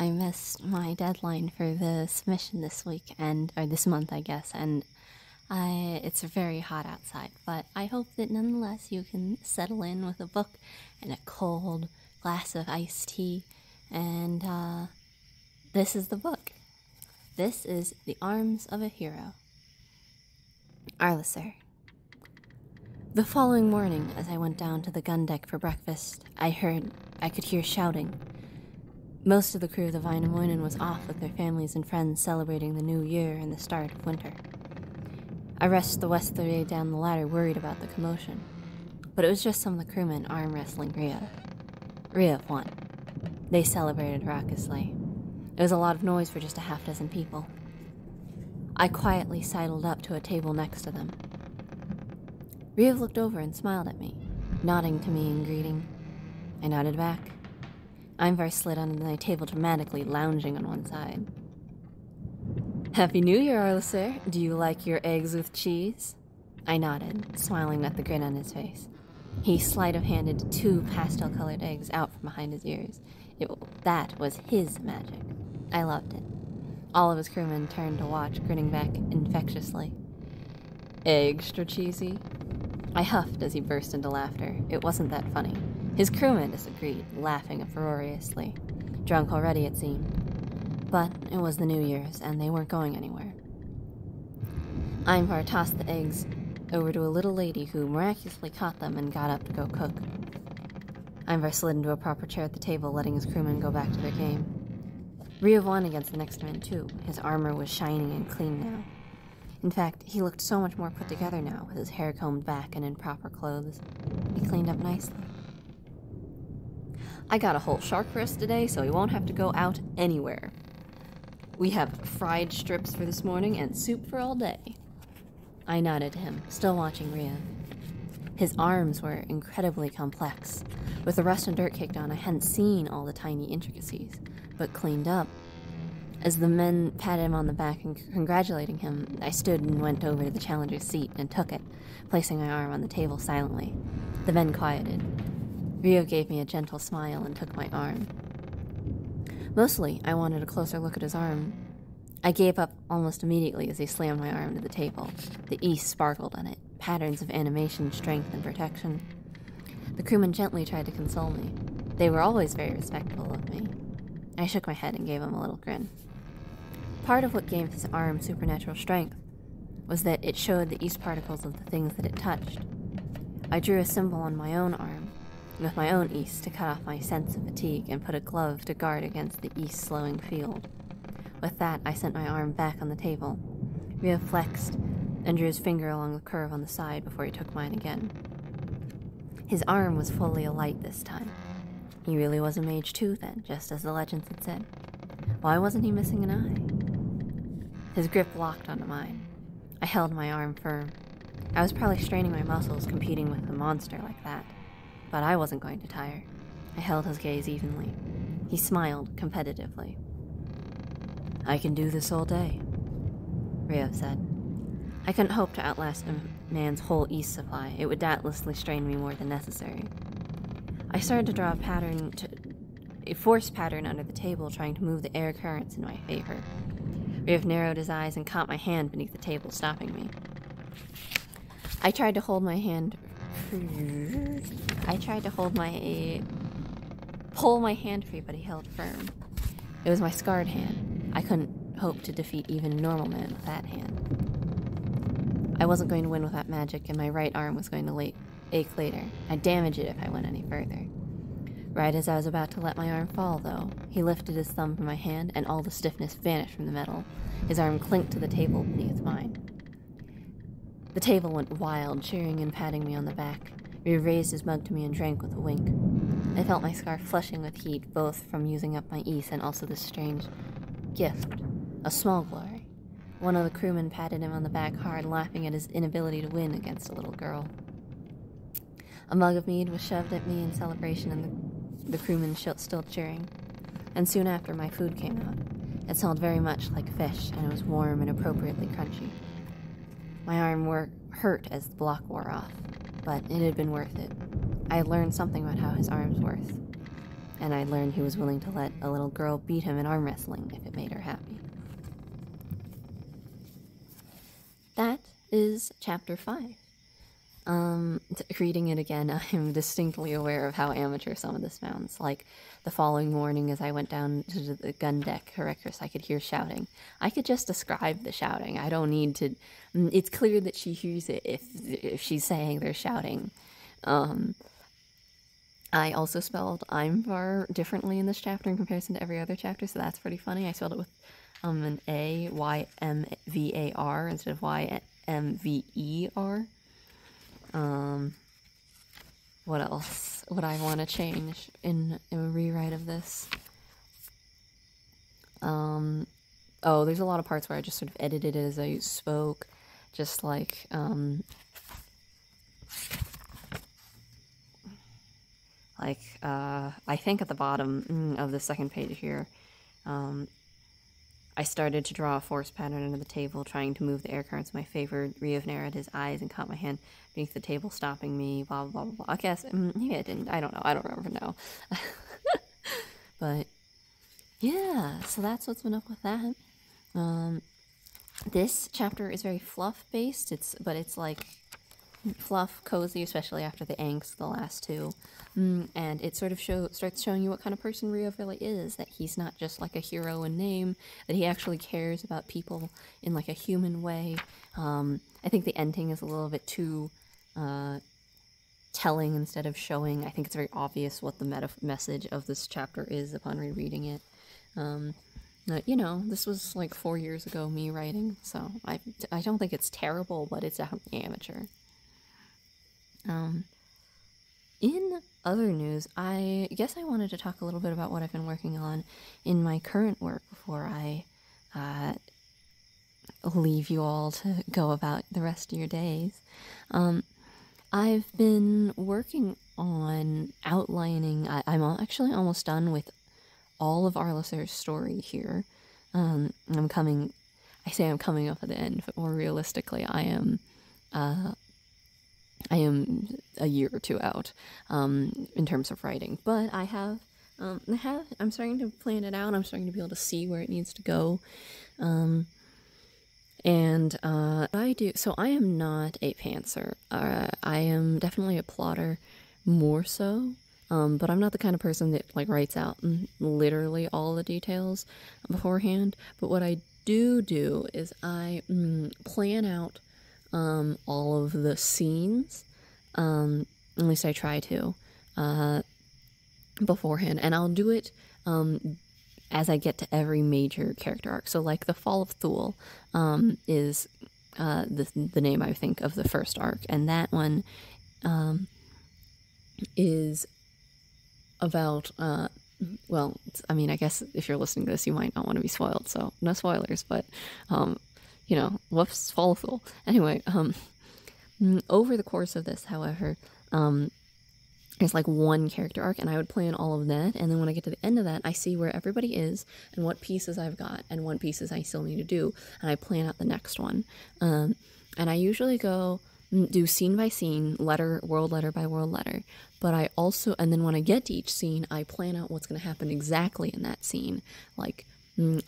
I missed my deadline for the submission this week, or this month, I guess, and it's very hot outside, but I hope that nonetheless you can settle in with a book and a cold glass of iced tea, and this is the book. This is The Arms of a Hero. Arlasaire. The following morning, as I went down to the gun deck for breakfast, I could hear shouting. Most of the crew of the Vainamoinen was off with their families and friends celebrating the new year and the start of winter. I rushed the rest of the way down the ladder worried about the commotion, but it was just some of the crewmen arm wrestling Rhea. Rhea won. They celebrated raucously. It was a lot of noise for just a half dozen people. I quietly sidled up to a table next to them. Rhea looked over and smiled at me, nodding to me in greeting. I nodded back. Einvar slid under my table dramatically, lounging on one side. Happy New Year, Arlasaire. Do you like your eggs with cheese? I nodded, smiling at the grin on his face. He sleight-of-handed 2 pastel-colored eggs out from behind his ears. That was his magic. I loved it. All of his crewmen turned to watch, grinning back infectiously. Extra cheesy? I huffed as he burst into laughter. It wasn't that funny. His crewmen disagreed, laughing uproariously. Drunk already, it seemed. But it was the New Year's, and they weren't going anywhere. Einvar tossed the eggs over to a little lady who miraculously caught them and got up to go cook. Einvar slid into a proper chair at the table, letting his crewmen go back to their game. Rhea won against the next man, too. His armor was shining and clean now. In fact, he looked so much more put together now, with his hair combed back and in proper clothes. He cleaned up nicely. I got a whole shark for us today, so we won't have to go out anywhere. We have fried strips for this morning and soup for all day. I nodded to him, still watching Rhea. His arms were incredibly complex. With the rust and dirt kicked on, I hadn't seen all the tiny intricacies, but cleaned up. As the men patted him on the back and congratulating him, I stood and went over to the challenger's seat and took it, placing my arm on the table silently. The men quieted. Rhea gave me a gentle smile and took my arm. Mostly, I wanted a closer look at his arm. I gave up almost immediately as he slammed my arm to the table. The east sparkled on it, patterns of animation, strength, and protection. The crewmen gently tried to console me. They were always very respectful of me. I shook my head and gave him a little grin. Part of what gave his arm supernatural strength was that it showed the east particles of the things that it touched. I drew a symbol on my own arm, with my own east to cut off my sense of fatigue and put a glove to guard against the east slowing field. With that, I sent my arm back on the table. Rhea flexed and drew his finger along the curve on the side before he took mine again. His arm was fully alight this time. He really was a mage too then, just as the legends had said. Why wasn't he missing an eye? His grip locked onto mine. I held my arm firm. I was probably straining my muscles competing with a monster like that. But I wasn't going to tire. I held his gaze evenly. He smiled competitively. I can do this all day, Rhea said. I couldn't hope to outlast a man's whole east supply. It would doubtlessly strain me more than necessary. I started to draw a force pattern under the table, trying to move the air currents in my favor. Rhea narrowed his eyes and caught my hand beneath the table, stopping me. I tried to pull my hand free, but he held firm. It was my scarred hand. I couldn't hope to defeat even a normal man with that hand. I wasn't going to win with that magic, and my right arm was going to ache later. I'd damage it if I went any further. Right as I was about to let my arm fall, though, he lifted his thumb from my hand, and all the stiffness vanished from the metal. His arm clinked to the table beneath mine. The table went wild, cheering and patting me on the back. He raised his mug to me and drank with a wink. I felt my scarf flushing with heat, both from using up my ease and also this strange gift. A small glory. One of the crewmen patted him on the back hard, laughing at his inability to win against a little girl. A mug of mead was shoved at me in celebration, and the crewmen still cheering. And soon after, my food came out. It smelled very much like fish, and it was warm and appropriately crunchy. My arm hurt as the block wore off, but it had been worth it. I had learned something about how his arm's worth. and I learned he was willing to let a little girl beat him in arm wrestling if it made her happy. That is chapter 5. Reading it again, I am distinctly aware of how amateur some of this sounds. Like, the following morning as I went down to the gun deck, I could hear shouting. I could just describe the shouting. I don't need to... It's clear that she hears it if she's saying they're shouting. I also spelled Einvar differently in this chapter in comparison to every other chapter, so that's pretty funny. I spelled it with an A, Y-M-V-A-R, instead of Y-M-V-E-R. What else would I want to change in a rewrite of this? Oh, there's a lot of parts where I just sort of edited it as I spoke, just like, I think at the bottom of the second page here, I started to draw a force pattern under the table, trying to move the air currents in my favor. Riev narrowed his eyes and caught my hand beneath the table, stopping me, blah, blah, blah, blah. I guess, maybe I didn't, I don't know, I don't remember now. But, yeah, so that's what's been up with that. This chapter is very fluff-based, but it's like fluff, cozy, especially after the angst, the last two. And it sort of starts showing you what kind of person Rio really is, that he's not just like a hero in name, that he actually cares about people in like a human way. I think the ending is a little bit too telling instead of showing. I think it's very obvious what the message of this chapter is upon rereading it. You know, this was like 4 years ago me writing, so I don't think it's terrible, but it's amateur. In other news, I guess I wanted to talk a little bit about what I've been working on in my current work before I leave you all to go about the rest of your days. I've been working on outlining, I'm actually almost done with all of Arlasaire's story here. I say I'm coming up at the end, but more realistically I am a year or two out, in terms of writing, but I'm starting to plan it out. I'm starting to be able to see where it needs to go, so I am not a pantser. I am definitely a plotter, more so, but I'm not the kind of person that, like, writes out literally all the details beforehand, but what I do is I plan out all of the scenes, at least I try to, beforehand, and I'll do it, as I get to every major character arc. So, like, The Fall of Thule, is, the name, I think, of the first arc, and that one, is about, well, I mean, I guess if you're listening to this, you might not want to be spoiled, so no spoilers, but, you know, whoops, Fall of Thule. Anyway, over the course of this, however, there's like one character arc, and I would plan all of that, and then when I get to the end of that, I see where everybody is, and what pieces I've got, and what pieces I still need to do, and I plan out the next one. And I usually go do scene by scene, world letter by world letter, but I also, and then when I get to each scene, I plan out what's going to happen exactly in that scene, like,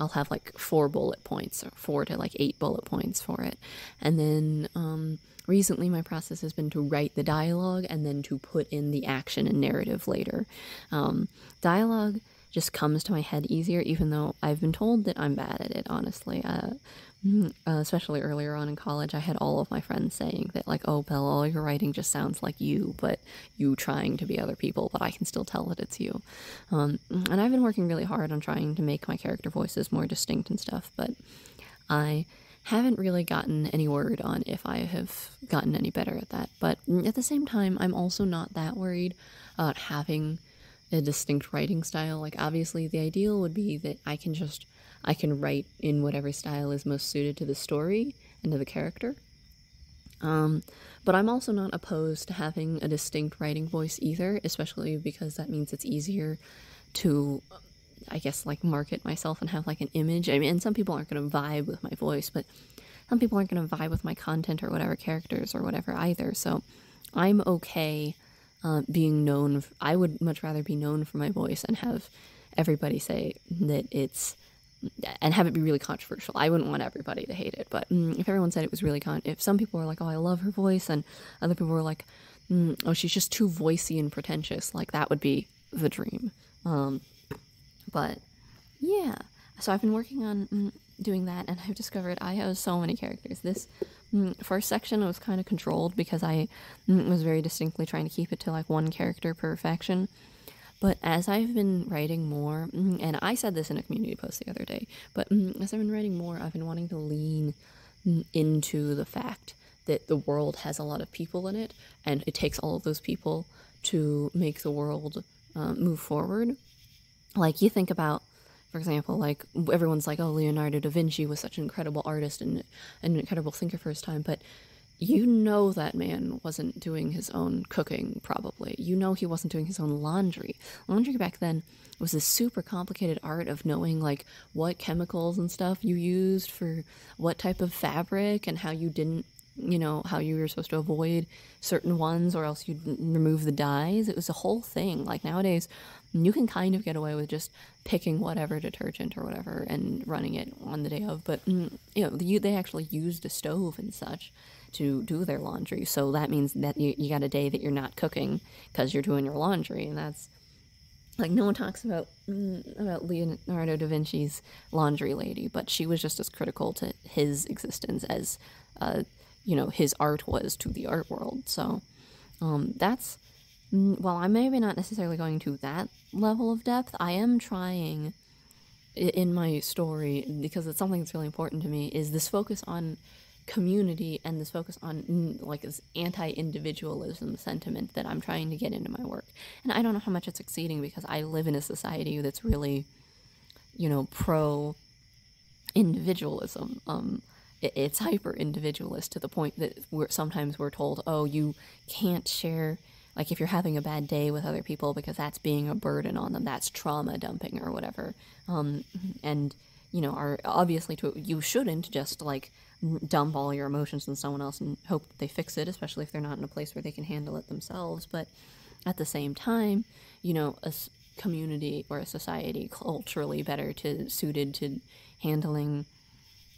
I'll have like 4 bullet points, or 4 to like 8 bullet points for it. And then recently my process has been to write the dialogue and then to put in the action and narrative later. Dialogue just comes to my head easier, even though I've been told that I'm bad at it, honestly. Especially earlier on in college, I had all of my friends saying that, like, oh, Belle, all your writing just sounds like you, but you trying to be other people, but I can still tell that it's you. And I've been working really hard on trying to make my character voices more distinct and stuff, but I haven't really gotten any word on if I have gotten any better at that. But at the same time, I'm also not that worried about having a distinct writing style. Like, obviously the ideal would be that I can write in whatever style is most suited to the story and to the character, but I'm also not opposed to having a distinct writing voice either, especially because that means it's easier to, I guess, like, market myself and have like an image. I mean, and some people aren't going to vibe with my voice, but some people aren't going to vibe with my content or whatever characters or whatever either, so I'm okay being known. I would much rather be known for my voice and have everybody say that it's, and have it be really controversial. I wouldn't want everybody to hate it, but if everyone said it was really if some people were like, oh, I love her voice, and other people were like, oh, she's just too voicey and pretentious, like, that would be the dream. But yeah, so I've been working on doing that, and I've discovered I have so many characters. This first section was kind of controlled because I was very distinctly trying to keep it to like one character per faction. But as I've been writing more, and I said this in a community post the other day, but as I've been writing more, I've been wanting to lean into the fact that the world has a lot of people in it, and it takes all of those people to make the world move forward. Like, you think about, for example, like, everyone's like, oh, Leonardo da Vinci was such an incredible artist and an incredible thinker for his time, but you know that man wasn't doing his own cooking, probably. You know he wasn't doing his own laundry. Laundry back then was this super complicated art of knowing, like, what chemicals and stuff you used for what type of fabric, and how you didn't, you know, how you were supposed to avoid certain ones or else you'd remove the dyes. It was a whole thing. Like, nowadays, you can kind of get away with just picking whatever detergent or whatever and running it on the day of, but, you know, they actually used a stove and such to do their laundry. So that means that you got a day that you're not cooking because you're doing your laundry, and that's, like, no one talks about Leonardo da Vinci's laundry lady, but she was just as critical to his existence as, you know, his art was to the art world. So that's, while I may be not necessarily going to that level of depth, I am trying in my story, because it's something that's really important to me, is this focus on community and this focus on, like, this anti-individualism sentiment that I'm trying to get into my work. And I don't know how much it's succeeding, because I live in a society that's really, you know, pro-individualism. It's hyper-individualist to the point that sometimes we're told, oh, you can't share, like, if you're having a bad day with other people, because that's being a burden on them, that's trauma dumping or whatever. And, you know, obviously you shouldn't just, like, dump all your emotions on someone else and hope that they fix it, especially if they're not in a place where they can handle it themselves. But at the same time, you know, a community or a society culturally better suited to handling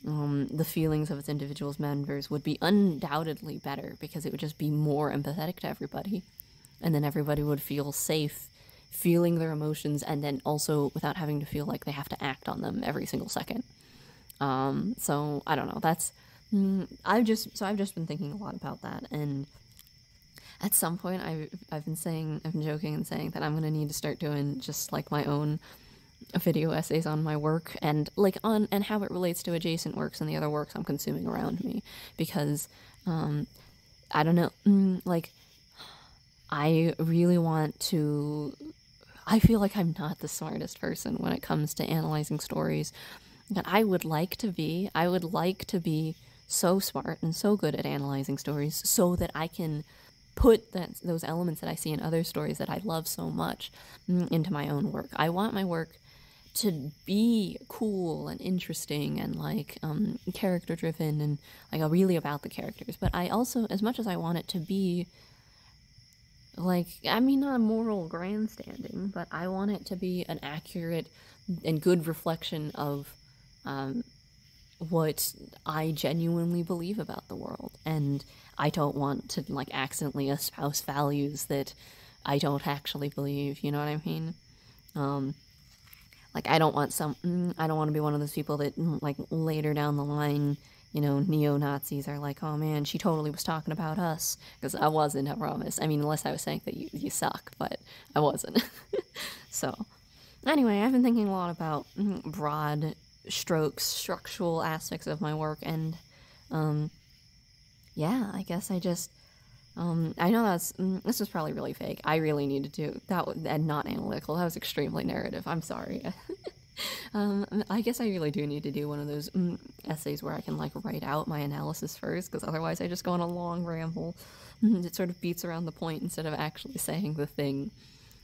the feelings of its individual members would be undoubtedly better, because it would just be more empathetic to everybody, and then everybody would feel safe feeling their emotions, and then also without having to feel like they have to act on them every single second. So I don't know, that's, I've just been thinking a lot about that, and at some point I've been saying, I've been joking and saying that I'm gonna need to start doing just, like, my own video essays on my work, and, like, and how it relates to adjacent works and the other works I'm consuming around me, because, I don't know, like, I really want to, I feel like I'm not the smartest person when it comes to analyzing stories, but I would like to be. I would like to be so smart and so good at analyzing stories so that I can put those elements that I see in other stories that I love so much into my own work. I want my work to be cool and interesting and, like, character driven and, like, really about the characters. But I also, as much as I want it to be, like, I mean, not a moral grandstanding, but I want it to be an accurate and good reflection of what I genuinely believe about the world. And I don't want to, like, accidentally espouse values that I don't actually believe, you know what I mean? Like, I don't want I don't want to be one of those people that, like, later down the line, you know, neo-Nazis are like, oh man, she totally was talking about us. Because I wasn't, I promise. I mean, unless I was saying that you suck, but I wasn't. So, anyway, I've been thinking a lot about broad strokes, structural aspects of my work, and, yeah, I guess I just, I know this was probably really fake. I really needed to do that, and not analytical. That was extremely narrative. I'm sorry. I guess I really do need to do one of those essays where I can, like, write out my analysis first, because otherwise I just go on a long ramble. It sort of beats around the point instead of actually saying the thing,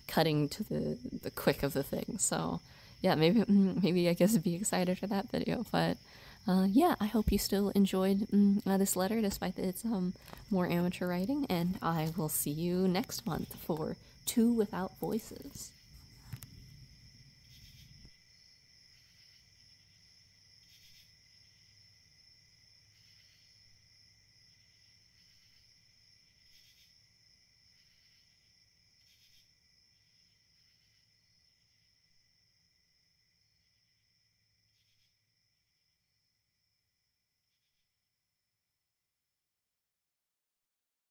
cutting to the quick of the thing. So, yeah, maybe I guess be excited for that video, but yeah, I hope you still enjoyed this letter despite its more amateur writing, and I will see you next month for Two Without Voices.